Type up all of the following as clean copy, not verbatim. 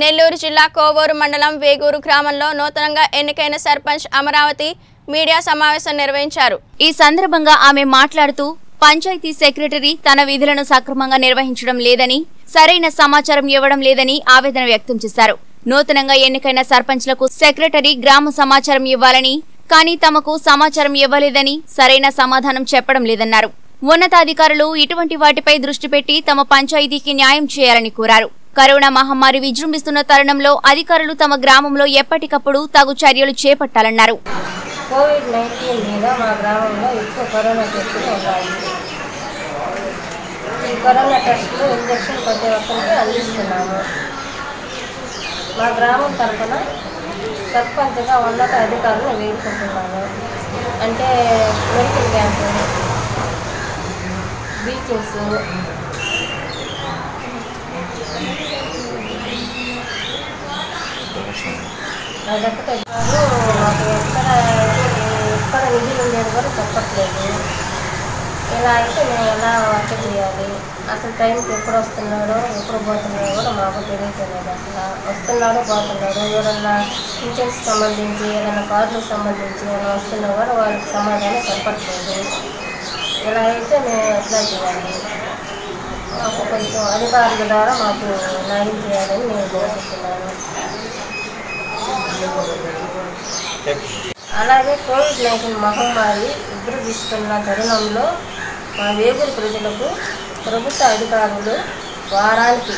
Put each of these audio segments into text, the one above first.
నెల్లూరు జిల్లా కోవూరు మండలం వేగూరు గ్రామంలో నూతనంగా ఎన్నికైన సర్పంచ్ అమరావతి మీడియా సమావేశం నిర్వహించారు। ఈ సందర్భంగా ఆమె మాట్లాడుతూ పంచాయతీ సెక్రటరీ తన విధులను సక్రమంగా నిర్వహించడం లేదని, సరైన సమాచారం ఇవ్వడం లేదని ఆవేదన వ్యక్తం చేశారు। నూతనంగా ఎన్నికైన సర్పంచ్లకు సెక్రటరీ గ్రామ సమాచారం ఇవ్వాలని, కానీ తమకు సమాచారం ఇవ్వలేదని, సరైన సమాధానం చెప్పడం లేదన్నారు। ఉన్నతాధికారులు ఇటువంటి వాటిపై దృష్టి పెట్టి తమ పంచాయతీకి న్యాయం చేయాలని కోరారు। కరోనా మహమ్మారి విజృంభిస్తున్న తరుణంలో అధికారులు తమ గ్రామంలో ఎప్పటికప్పుడు తగు చర్యలు చేపట్టాలన్నారు। కోవిడ్-19 మీద మా గ్రామంలో ఎక్కువ కరోనా కేసులు ఉన్నాయి। ఈ కరోనా టెస్టులు ఇంజెక్షన్ ప్రతి ఒక్కరికి అందిస్తున్నాము। మా గ్రామం తరఫున సర్పంచ్గా ఉన్నత అధికారులు వేడుకుంటున్నాము। అంటే మెడికల్ క్యాంపులు, బీచెస్, ఎక్కడ విధులు ఉండేది కూడా చెప్పట్లేదు। ఇలా అయితే మేము ఎలా వర్క్ చేయాలి? అసలు టైంకి ఎప్పుడు వస్తున్నాడో, ఎప్పుడు పోతున్నాడో కూడా మాకు తెలియట్లేదు। అసలు వస్తున్నాడో పోతున్నాడో, ఎవరన్నా టీచర్స్ సంబంధించి, ఏదైనా కార్డులకు సంబంధించి ఏమైనా వస్తున్నా కూడా వాళ్ళకి సమాధానం చెప్పట్లేదు। ఇలా అయితే మేము ఎట్లా చేయాలి? మాకు కొంచెం అధికారుల ద్వారా మాకు న్యాయం చేయాలని నేను కోరుతున్నాను। అలాగే కోవిడ్-19 మహమ్మారి విజృంభిస్తున్న తరుణంలో మా వేగుల ప్రజలకు ప్రభుత్వ అధికారులు వారానికి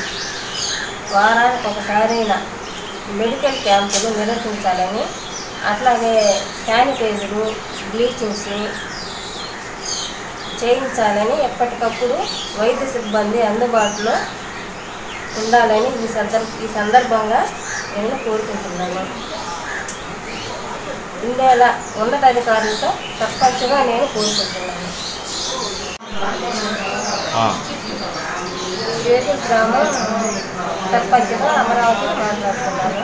ఒకసారైన మెడికల్ క్యాంపులు నిర్వహించాలని, అట్లాగే శానిటైజరు, బ్లీచింగ్స్ చేయించాలని, ఎప్పటికప్పుడు వైద్య సిబ్బంది అందుబాటులో ఉండాలని ఈ సందర్భంగా నేను కోరుకుంటున్నాను। ఇందులో ఉన్నతాధికారులతో తప్పనిసరిగా నేను కోరుకుంటున్నాను। వేగూరు గ్రామం సర్పంచ్గా అమరావతి మాట్లాడుతున్నాను।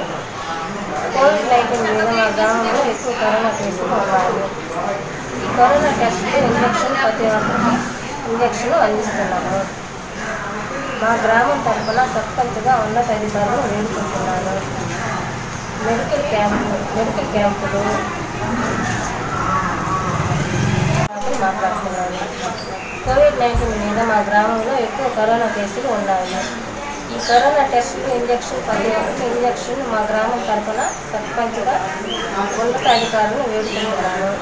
కోవిడ్-19 మీద మా గ్రామంలో ఎక్కువ కరోనా కేసులు ఉన్నాయి। ఈ కరోనా టెస్టులు, ఇంజెక్షన్ ప్రతి ఒక్కరికి ఇంజెక్షన్ అందిస్తున్నాము। మా గ్రామం తరఫున సర్పంచ్గా ఉన్నతాధికారులు వేడుకుంటున్నాను। మెడికల్ క్యాంపులు మాట్లాడుతున్నాను। కోవిడ్-19 మీద మా గ్రామంలో ఎక్కువ కరోనా కేసులు ఉన్నాయి। ఈ కరోనా టెస్టులు, ఇంజెక్షన్ ప్రతి ఒక్కరికి ఇంజెక్షన్ మా గ్రామం తరఫున సర్పంచ్గా ఉన్నతాధికారులు వేడుకుంటున్నాను।